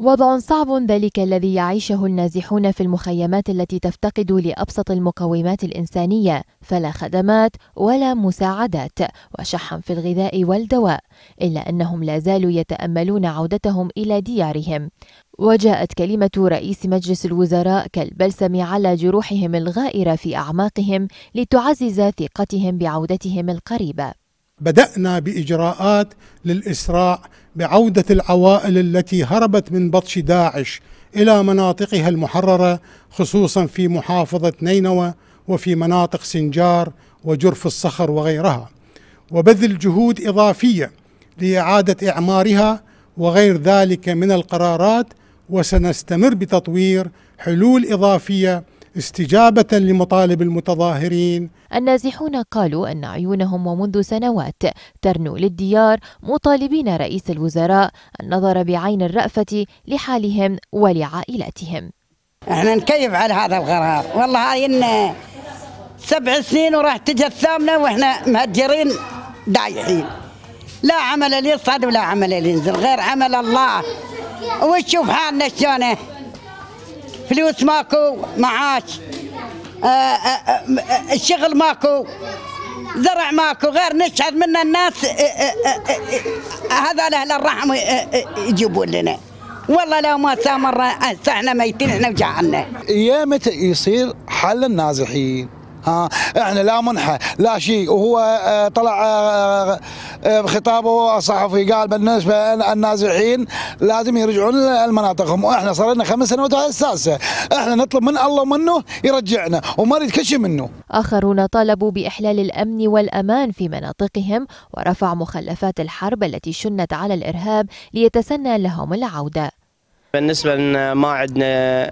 وضع صعب ذلك الذي يعيشه النازحون في المخيمات التي تفتقد لأبسط المقومات الإنسانية، فلا خدمات ولا مساعدات وشحا في الغذاء والدواء، إلا أنهم لا زالوا يتأملون عودتهم إلى ديارهم. وجاءت كلمة رئيس مجلس الوزراء كالبلسم على جروحهم الغائرة في أعماقهم لتعزز ثقتهم بعودتهم القريبة. بدأنا بإجراءات للإسراع بعودة العوائل التي هربت من بطش داعش إلى مناطقها المحررة، خصوصا في محافظة نينوى وفي مناطق سنجار وجرف الصخر وغيرها، وبذل جهود إضافية لإعادة إعمارها وغير ذلك من القرارات. وسنستمر بتطوير حلول إضافية استجابة لمطالب المتظاهرين. النازحون قالوا أن عيونهم ومنذ سنوات ترنو للديار مطالبين رئيس الوزراء النظر بعين الرأفة لحالهم ولعائلتهم. احنا نكيف على هذا القرار، والله هاي لنا 7 سنين وراح تجي الثامنة واحنا مهجرين دايحين، لا عمل ليصعد ولا عمل لينزل غير عمل الله. وشوف حالنا شلونه، فلوس ماكو، معاش، الشغل ماكو، زرع ماكو، غير نشهد من الناس هذا لأهل الرحم يجيبون لنا. والله لو ما سامر احنا ميتين احنا وجعنا. يا متى يصير حل النازحين؟ احنا لا منحة لا شيء. وهو طلع بخطابه الصحفي قال بالنسبه النازحين لازم يرجعون لمناطقهم، واحنا صار لنا 5 سنوات على الساسه، احنا نطلب من الله منه يرجعنا وما نريد كل شيء منه. اخرون طالبوا باحلال الامن والامان في مناطقهم ورفع مخلفات الحرب التي شنت على الارهاب ليتسنى لهم العوده. بالنسبه لنا ما عندنا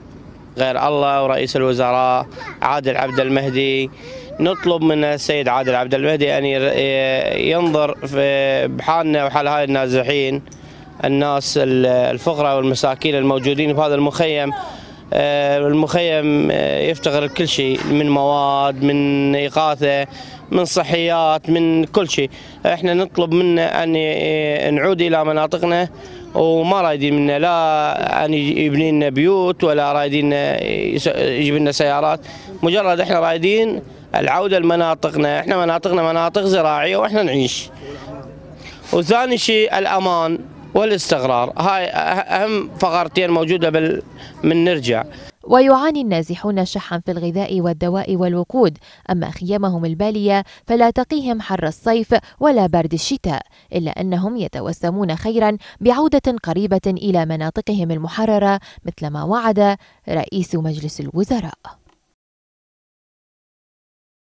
غير الله ورئيس الوزراء عادل عبد المهدي. نطلب من السيد عادل عبد المهدي أن ينظر بحالنا وحال هاي النازحين، الناس الفقراء والمساكين الموجودين في هذا المخيم. المخيم يفتقر لكل شيء، من مواد، من إغاثة، من صحيات، من كل شيء. احنا نطلب منه أن نعود إلى مناطقنا، وما رايدين منا لا أن يبني لنا بيوت ولا رايدين يجيب لنا سيارات، مجرد احنا رايدين العودة لمناطقنا. احنا مناطقنا مناطق زراعية واحنا نعيش. وثاني شيء الأمان والاستقرار، هاي أهم فقرتين موجودة من نرجع. ويعاني النازحون شحا في الغذاء والدواء والوقود، أما خيامهم البالية فلا تقيهم حر الصيف ولا برد الشتاء، إلا أنهم يتوسمون خيرا بعودة قريبة إلى مناطقهم المحررة مثلما وعد رئيس مجلس الوزراء.